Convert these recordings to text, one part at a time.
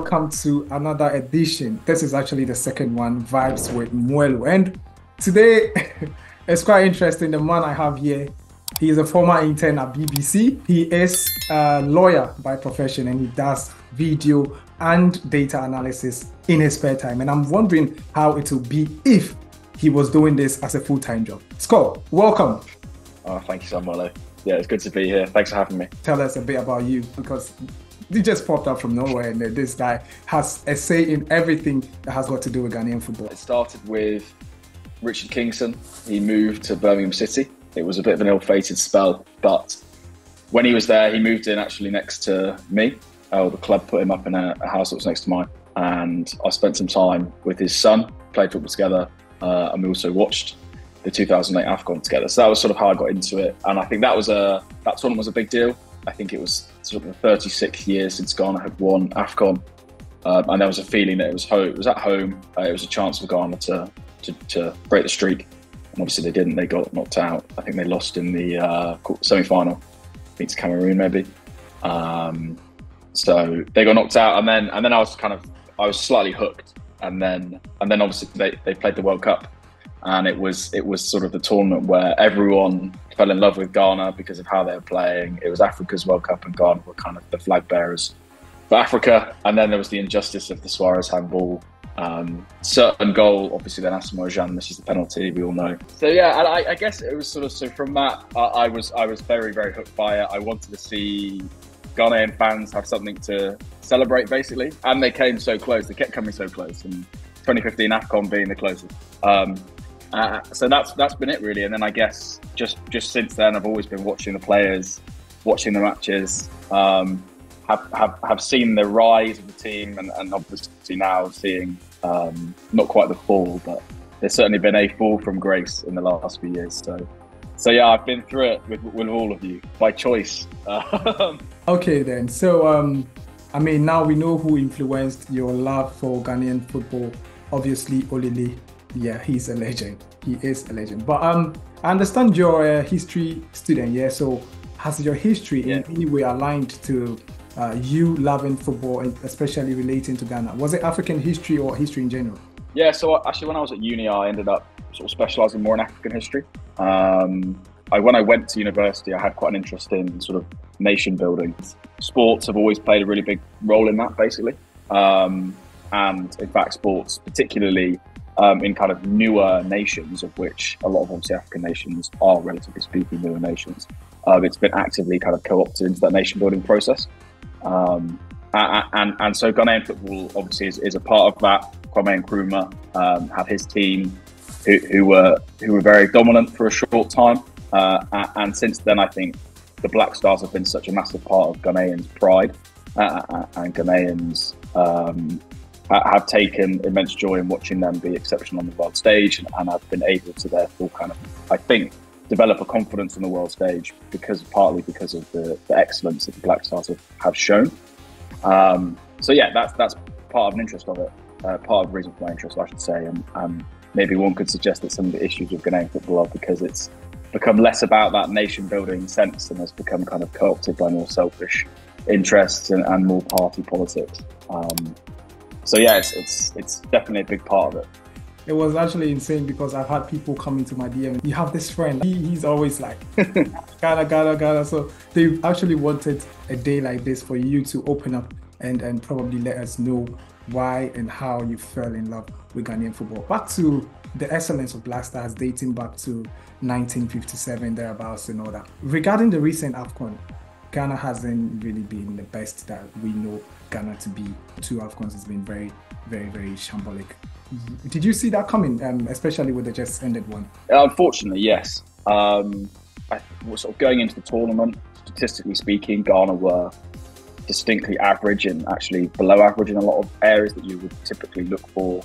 welcome to another edition. This is actually the second one, Vibes with Mwelo. And today, it's quite interesting. The man I have here, he is a former intern at BBC. He is a lawyer by profession and he does video and data analysis in his spare time. And I'm wondering how it will be if he was doing this as a full-time job. Score, welcome. Oh, thank you so much. Yeah, it's good to be here. Thanks for having me. Tell us a bit about you, because you just popped up from nowhere and this guy has a say in everything that has got to do with Ghanaian football. It started with Richard Kingston. He moved to Birmingham City. It was a bit of an ill-fated spell, but when he was there, he moved in actually next to me. The club put him up in a house that was next to mine. And I spent some time with his son, played football together, and we also watched the 2008 AFCON together. So that was sort of how I got into it. And I think that was that tournament was a big deal. I think it was sort of the 36th year since Ghana had won AFCON. And there was a feeling that it was at home. It was a chance for Ghana to break the streak. And obviously they didn't, they got knocked out. I think they lost in the semi-final, I think to Cameroon maybe. So they got knocked out and then I was slightly hooked. And then obviously they played the World Cup. And it was sort of the tournament where everyone fell in love with Ghana because of how they were playing. It was Africa's World Cup and Ghana were kind of the flag bearers for Africa. And then there was the injustice of the Suarez handball. Certain goal, obviously then Asamoah Gyan misses the penalty, we all know. So yeah, and I guess it was sort of, so from that, I was very, very hooked by it. I wanted to see Ghanaian fans have something to celebrate basically. And they came so close, they kept coming so close. And 2015 AFCON being the closest. So that's been it really, and then I guess just since then I've always been watching the players, watching the matches, have seen the rise of the team, and obviously now seeing not quite the fall, but there's certainly been a fall from grace in the last few years. So yeah, I've been through it with all of you by choice. Okay then, so I mean now we know who influenced your love for Ghanaian football. Obviously, Oli Lee. Yeah, he's a legend. He is a legend. But I understand you're a history student, yeah? So has your history in any way aligned to you loving football and especially relating to Ghana? Was it African history or history in general? Yeah, so actually when I was at uni, I ended up sort of specialising more in African history. When I went to university, I had quite an interest in sort of nation building. Sports have always played a really big role in that, basically. And in fact, sports, particularly in kind of newer nations, of which a lot of obviously African nations are relatively speaking newer nations. It's been actively kind of co-opted into that nation building process. And so Ghanaian football obviously is a part of that. Kwame Nkrumah had his team who were very dominant for a short time. And since then, I think the Black Stars have been such a massive part of Ghanaians' pride and Ghanaians have taken immense joy in watching them be exceptional on the world stage, and I've been able to therefore kind of, I think, develop a confidence on the world stage partly because of the excellence that the Black Stars have shown. So yeah, that's part of an interest of it, part of the reason for my interest, I should say, and maybe one could suggest that some of the issues with Ghanaian football are because it's become less about that nation-building sense and has become kind of co-opted by more selfish interests and more party politics. So yeah, it's definitely a big part of it. It was actually insane because I've had people come into my DM. You have this friend, he's always like, Ghana. So they actually wanted a day like this for you to open up and probably let us know why and how you fell in love with Ghanaian football. Back to the excellence of Black Stars dating back to 1957, thereabouts and all that. Regarding the recent AFCON, Ghana hasn't really been the best that we know Ghana to be. Two AFCONs has been very, very, very shambolic. Did you see that coming, especially with the just ended one? Unfortunately, yes. I was sort of going into the tournament, statistically speaking, Ghana were distinctly average and actually below average in a lot of areas that you would typically look for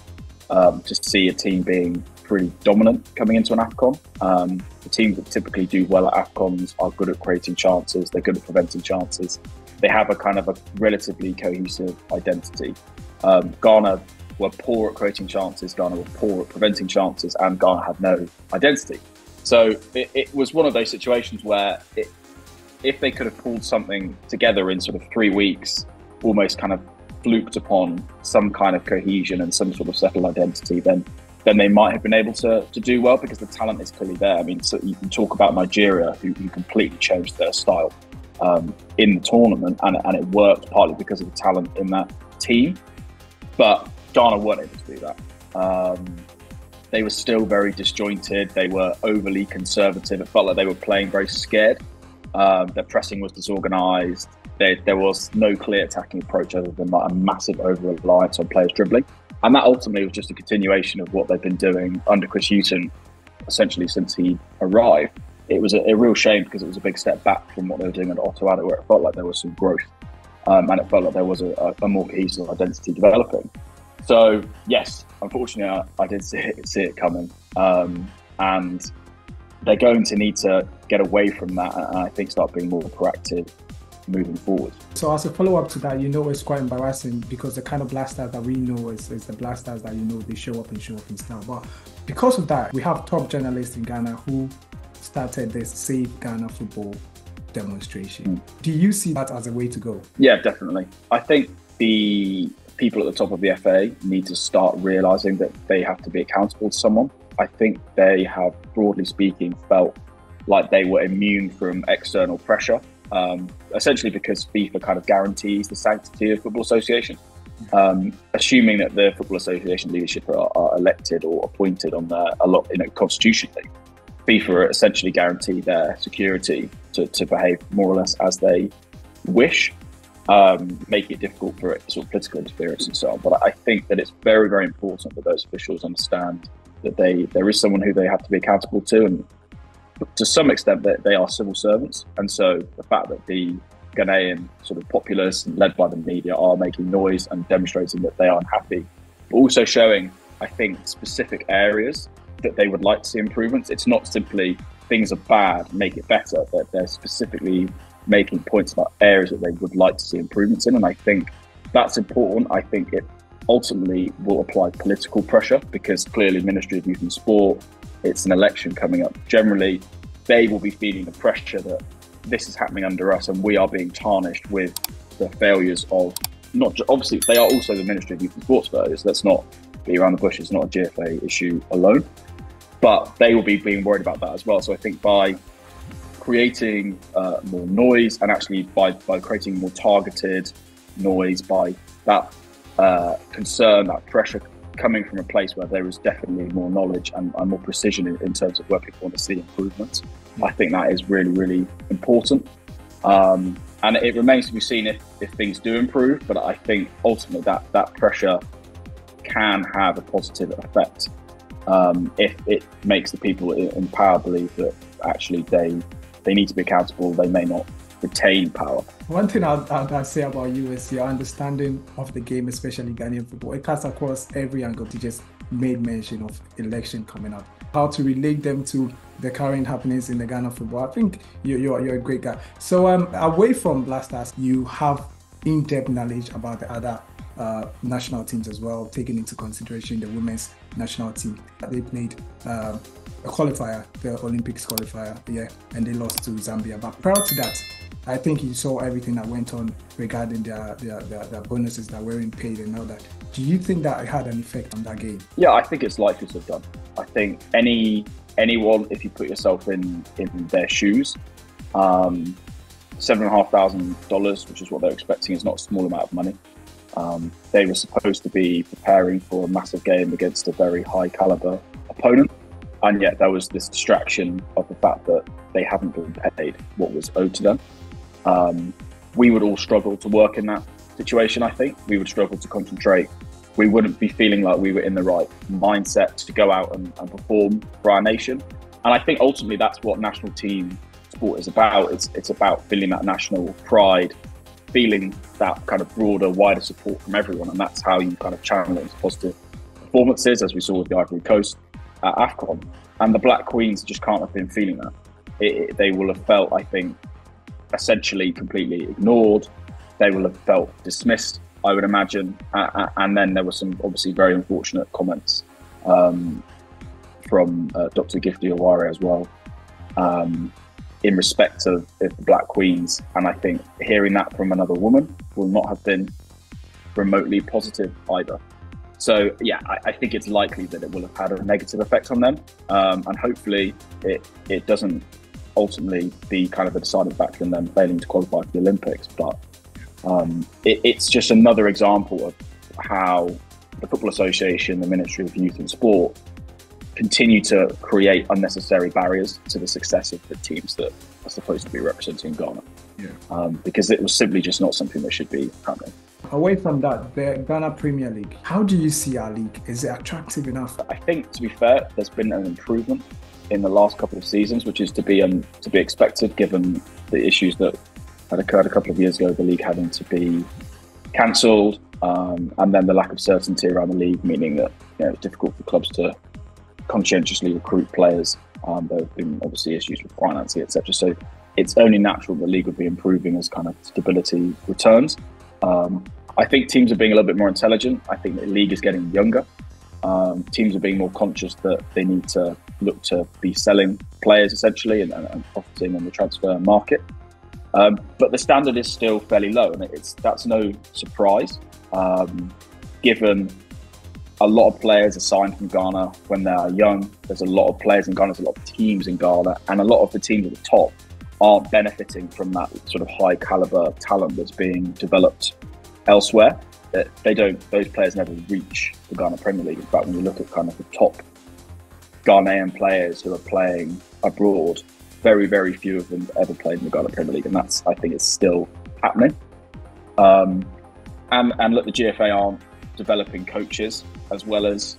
to see a team being pretty dominant coming into an AFCON. The teams that typically do well at AFCONs are good at creating chances, they're good at preventing chances. They have a kind of a relatively cohesive identity. Ghana were poor at creating chances, Ghana were poor at preventing chances, and Ghana had no identity. So it was one of those situations where if they could have pulled something together in sort of 3 weeks, almost kind of fluked upon some kind of cohesion and some sort of settled identity, then they might have been able to do well, because the talent is clearly there. I mean, so you can talk about Nigeria, who completely changed their style in the tournament, and it worked partly because of the talent in that team. But Ghana weren't able to do that. They were still very disjointed. They were overly conservative. It felt like they were playing very scared. Their pressing was disorganised. There was no clear attacking approach other than like a massive over-reliance on players dribbling. And that ultimately was just a continuation of what they've been doing under Chris Hughton, essentially since he arrived. It was a real shame, because it was a big step back from what they were doing under Botoado, where it felt like there was some growth, and it felt like there was a more cohesive identity developing. So yes, unfortunately, I did see it coming, and they're going to need to get away from that, and I think start being more proactive moving forward. So as a follow-up to that, it's quite embarrassing, because the kind of Black Stars that we know is the Black Stars that, they show up in style. But because of that, we have top journalists in Ghana who started this Save Ghana Football demonstration. Do you see that as a way to go? Yeah, definitely. I think the people at the top of the FA need to start realising that they have to be accountable to someone. I think they have, broadly speaking, felt like they were immune from external pressure. Essentially because FIFA kind of guarantees the sanctity of Football Association, assuming that the Football Association leadership are elected or appointed on constitutionally. FIFA essentially guarantee their security to behave more or less as they wish, make it difficult for sort of political interference and so on. But I think that it's very, very important that those officials understand that there is someone who they have to be accountable to, and to some extent that they are civil servants. And so the fact that the Ghanaian sort of populace, led by the media, are making noise and demonstrating that they are unhappy, but also showing, I think, specific areas that they would like to see improvements. It's not simply things are bad, make it better, but they're specifically making points about areas that they would like to see improvements in. And I think that's important. I think it ultimately will apply political pressure, because clearly Ministry of Youth and Sport, it's an election coming up. Generally, they will be feeling the pressure that this is happening under us, and we are being tarnished with the failures of, not obviously they are also the Ministry of Youth and Sports failures. Let's not be around the bush. It's not a GFA issue alone, but they will be being worried about that as well. So I think by creating more noise, and actually by creating more targeted noise, by that concern, that pressure coming from a place where there is definitely more knowledge and more precision in terms of where people want to see improvements. I think that is really, really important. And it remains to be seen if things do improve, but I think ultimately that pressure can have a positive effect if it makes the people in power believe that actually they need to be accountable, they may not retain power. One thing I'd say about you is your understanding of the game, especially Ghanaian football. It cuts across every angle. You just made mention of election coming up, how to relate them to the current happenings in the Ghana football. I think you're a great guy. So away from Black Stars, you have in-depth knowledge about the other national teams as well, taking into consideration the women's national team. They played a qualifier, the Olympics qualifier, and they lost to Zambia. But prior to that, I think you saw everything that went on regarding their bonuses that weren't paid and all that. Do you think that it had an effect on that game? Yeah, I think it's likely to have done. I think anyone, if you put yourself in their shoes, $7,500, which is what they're expecting, is not a small amount of money. They were supposed to be preparing for a massive game against a very high caliber opponent. And yet there was this distraction of the fact that they haven't been paid what was owed to them. We would all struggle to work in that situation, I think. We would struggle to concentrate. We wouldn't be feeling like we were in the right mindset to go out and perform for our nation. And I think ultimately that's what national team sport is about. It's about feeling that national pride, feeling that kind of broader, wider support from everyone. And that's how you kind of channel it into positive performances, as we saw with the Ivory Coast at AFCON. And the Black Queens just can't have been feeling that. They will have felt, I think, essentially completely ignored. They will have felt dismissed, I would imagine. And then there were some obviously very unfortunate comments from Dr. Gifty Owari as well, in respect of the Black Queens. And I think hearing that from another woman will not have been remotely positive either. So yeah, I think it's likely that it will have had a negative effect on them, and hopefully it doesn't ultimately be kind of a deciding factor in them failing to qualify for the Olympics. But it's just another example of how the Football Association, the Ministry of Youth and Sport, continue to create unnecessary barriers to the success of the teams that are supposed to be representing Ghana. Yeah. Because it was simply just not something that should be happening. Away from that, the Ghana Premier League, how do you see our league? Is it attractive enough? I think, to be fair, there's been an improvement in the last couple of seasons, which is to be expected given the issues that had occurred a couple of years ago, the league having to be cancelled, and then the lack of certainty around the league, meaning that, you know, it's difficult for clubs to conscientiously recruit players. There have been obviously issues with financing, etc. So it's only natural the league would be improving as kind of stability returns. I think teams are being a little bit more intelligent. I think the league is getting younger. Teams are being more conscious that they need to look to be selling players essentially and profiting on the transfer market. But the standard is still fairly low, and that's no surprise, given a lot of players are signed from Ghana when they are young. There's a lot of players in Ghana, there's a lot of teams in Ghana, and a lot of the teams at the top aren't benefiting from that sort of high caliber talent that's being developed elsewhere. Those players never reach the Ghana Premier League. In fact, when you look at kind of the top Ghanaian players who are playing abroad, very, very few of them ever played in the Ghana Premier League, and that's, I think, it's still happening. And look, the GFA aren't developing coaches as well as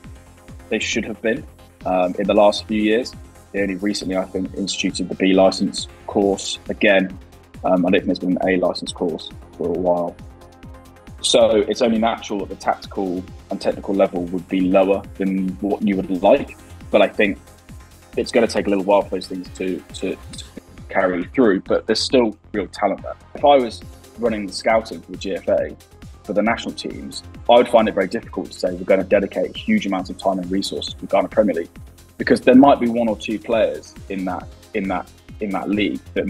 they should have been in the last few years. They only recently, I think, instituted the B license course again. I don't think there's been an A license course for a while. So it's only natural that the tactical and technical level would be lower than what you would like. But I think it's going to take a little while for those things to carry through. But there's still real talent there. If I was running the scouting for the GFA for the national teams, I would find it very difficult to say we're going to dedicate huge amounts of time and resources to the Ghana Premier League, because there might be one or two players in that league that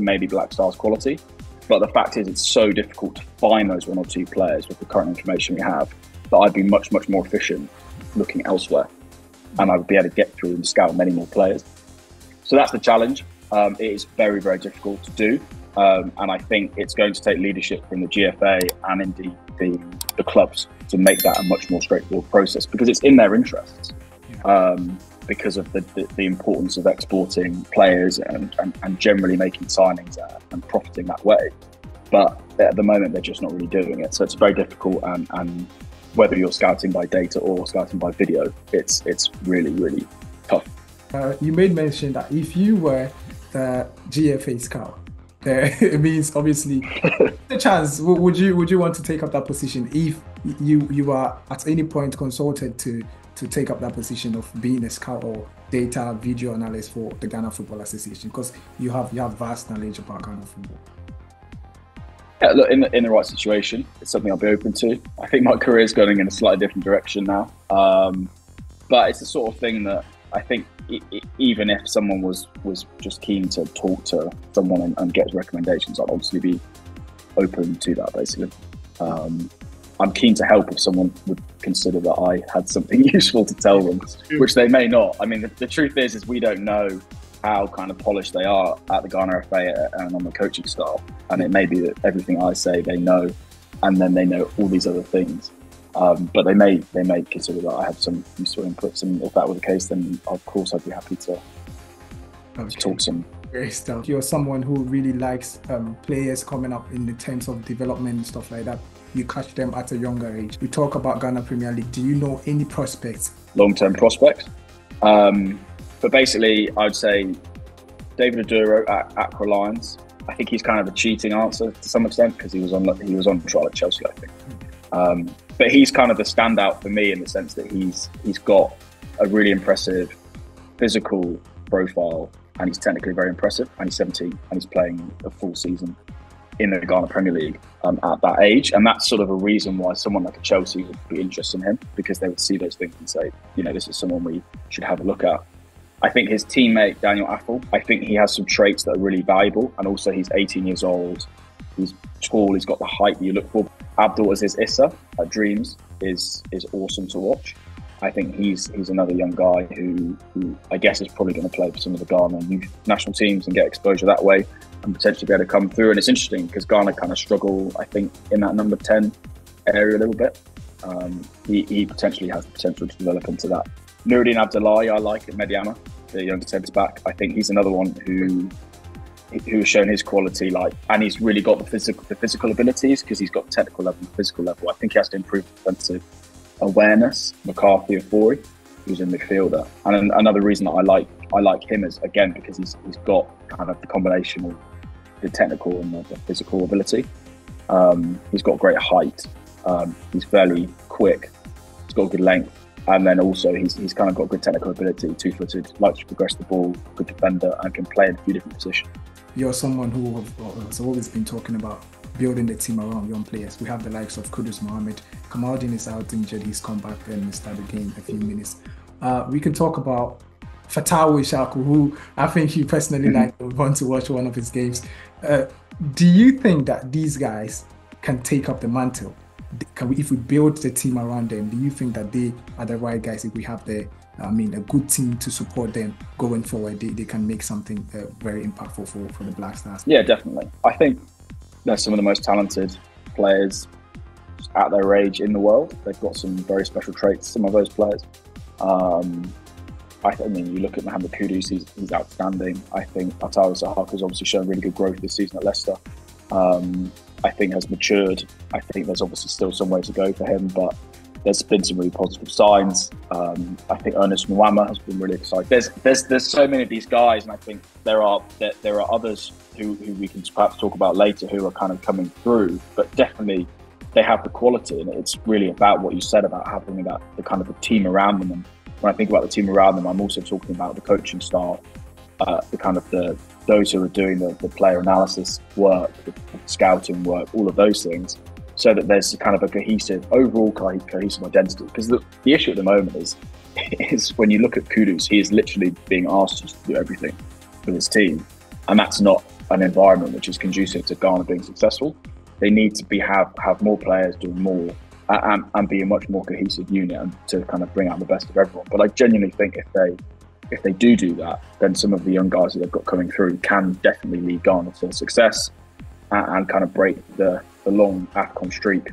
may be Black Stars quality. But the fact is, it's so difficult to find those one or two players with the current information we have that I'd be much, much more efficient looking elsewhere. And I would be able to get through and scout many more players. So that's the challenge. It is very, very difficult to do. And I think it's going to take leadership from the GFA and indeed the clubs to make that a much more straightforward process, because it's in their interests. Because of the importance of exporting players and generally making signings and profiting that way. But at the moment, they're just not really doing it. So it's very difficult. And whether you're scouting by data or scouting by video, it's really, really tough. You made mention that if you were the GFA scout, it means obviously the chance. Would you want to take up that position if you are at any point consulted to take up that position of being a scout or data video analyst for the Ghana Football Association, because you have vast knowledge about Ghana football? Yeah, look, in the right situation, it's something I'll be open to. I think my career is going in a slightly different direction now, but it's the sort of thing that I think even if someone was just keen to talk to someone and get recommendations, I'd obviously be open to that, basically. I'm keen to help if someone would consider that I had something useful to tell them, which they may not. I mean, the truth is we don't know how kind of polished they are at the Ghana FA and on the coaching staff. And it may be that everything I say they know, and then they know all these other things. But they may consider that I have some useful inputs, and if that were the case, then of course I'd be happy to talk some. Great stuff. You're someone who really likes players coming up in the terms of development and stuff like that. You catch them at a younger age. We talk about Ghana Premier League. Do you know any prospects? Long-term prospects? But basically, I'd say David Aduro at Accra Lions. I think he's kind of a cheating answer to some extent because he was on trial at Chelsea, I think. But he's kind of the standout for me in the sense that he's got a really impressive physical profile, and he's technically very impressive, and he's 17 and he's playing a full season in the Ghana Premier League at that age. And that's sort of a reason why someone like a Chelsea would be interested in him, because they would see those things and say, you know, this is someone we should have a look at. I think his teammate, Daniel Affle, I think he has some traits that are really valuable. And also he's 18 years old, he's tall, he's got the height that you look for. Abdul Aziz Issa at Dreams is awesome to watch. I think he's another young guy who I guess is probably going to play for some of the Ghana youth national teams and get exposure that way and potentially be able to come through. And it's interesting because Ghana kind of struggle, I think, in that number 10 area a little bit. He potentially has the potential to develop into that. Nurdin Abdullahi, I like, at Mediyama, the young centre back. I think he's another one who has shown his quality, like, and he's really got the physical abilities because he's got the technical level and the physical level. I think he has to improve defensive awareness. McCarthy Afouri, who's a midfielder, and another reason that I like him is again because he's got kind of the combination of the technical and the physical ability. He's got great height. He's fairly quick. He's got good length, and then also he's kind of got good technical ability, two-footed, likes to progress the ball, good defender, and can play in a few different positions. You're someone who has always been talking about building the team around young players. We have the likes of Kudus, Mohamed. Kamaldeen is out injured. He's come back and we start the game a few minutes. We can talk about Fatawi Shaku, who I think you personally like, want to watch one of his games. Do you think that these guys can take up the mantle? If we build the team around them, do you think that they are the right guys? If we have a good team to support them going forward, they can make something very impactful for the Black Stars? Yeah, definitely. I think they're some of the most talented players at their age in the world. They've got some very special traits, some of those players. I mean, you look at Mohamed Kudus, he's outstanding. I think Ataru Sahaka has obviously shown really good growth this season at Leicester. I think has matured. I think there's obviously still some way to go for him, but there's been some really positive signs. I think Ernest Mwama has been really exciting. There's so many of these guys, and I think there are others who we can perhaps talk about later who are kind of coming through, but definitely they have the quality, and it's really about what you said about having that the kind of a team around them. And when I think about the team around them, I'm also talking about the coaching staff, those who are doing the player analysis work, the scouting work, all of those things, so that there's kind of a cohesive identity. Because the issue at the moment is when you look at Kudus, he is literally being asked to do everything for his team. And that's not an environment which is conducive to Ghana being successful. They need to have more players doing more and be a much more cohesive unit and to kind of bring out the best of everyone. But I genuinely think if they do that, then some of the young guys that they've got coming through can definitely lead Ghana to success and kind of break the long AFCON streak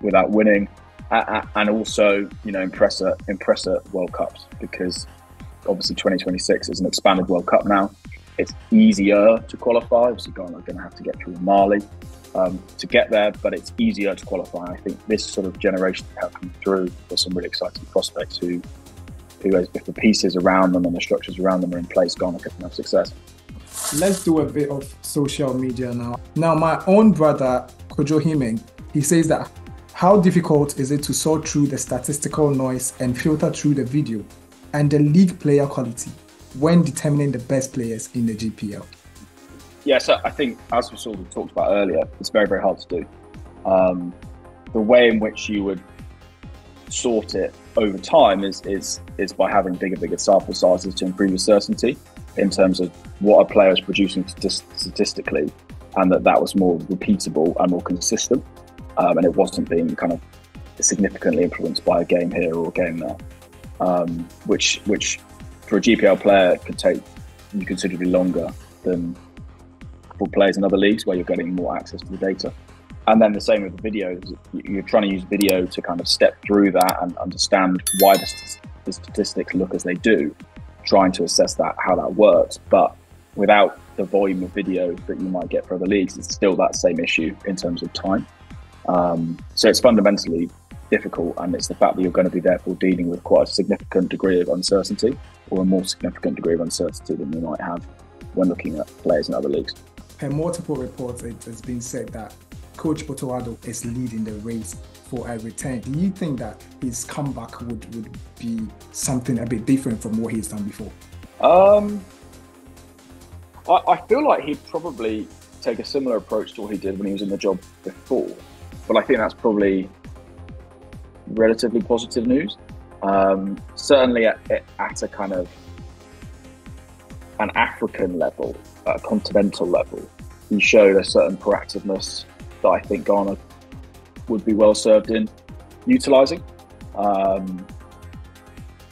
without winning, and also, you know, impress at World Cups, because obviously 2026 is an expanded World Cup now. It's easier to qualify. Obviously, Ghana are going to have to get through Mali to get there, but it's easier to qualify. I think this sort of generation that come through, there's some really exciting prospects who has the pieces around them and the structures around them are in place, Ghana can have success. Let's do a bit of social media now. Now, my own brother, Kojo Himing, he says that how difficult is it to sort through the statistical noise and filter through the video and the league player quality when determining the best players in the GPL? Yeah, so I think, as we sort of talked about earlier, it's very, very hard to do. The way in which you would sort it over time is by having bigger sample sizes to improve your certainty in terms of what a player is producing statistically, and that was more repeatable and more consistent, and it wasn't being kind of significantly influenced by a game here or a game there, which for a GPL player could take you considerably longer than for players in other leagues where you're getting more access to the data. And then the same with the videos. You're trying to use video to kind of step through that and understand why the statistics look as they do, trying to assess that, how that works. But without the volume of video that you might get for other leagues, it's still that same issue in terms of time. So it's fundamentally difficult, and it's the fact that you're going to be therefore dealing with quite a significant degree of uncertainty, or a more significant degree of uncertainty than you might have when looking at players in other leagues. Per multiple reports, it has been said that Coach Botoado is leading the race for a return. Do you think that his comeback would be something a bit different from what he's done before? I feel like he'd probably take a similar approach to what he did when he was in the job before, but I think that's probably relatively positive news. Certainly at a kind of an African level, a continental level, he showed a certain proactiveness that I think Ghana would be well served in utilising.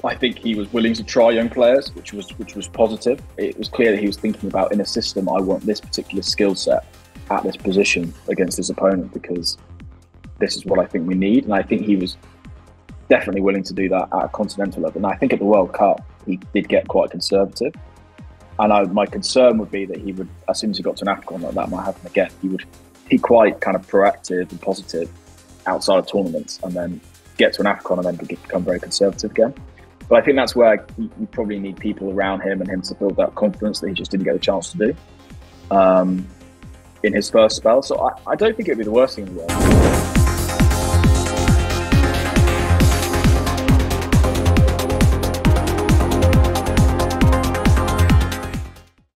I think he was willing to try young players, which was positive. It was clear that he was thinking about, in a system, I want this particular skill set at this position against this opponent, because this is what I think we need. And I think he was definitely willing to do that at a continental level. And I think at the World Cup, he did get quite conservative. And my concern would be that he would, as soon as he got to an AFCON, like that might happen again. He would be quite kind of proactive and positive outside of tournaments, and then get to an AFCON and then become very conservative again. But I think that's where you probably need people around him and him to build that confidence that he just didn't get a chance to do in his first spell. So I don't think it'd be the worst thing in the world.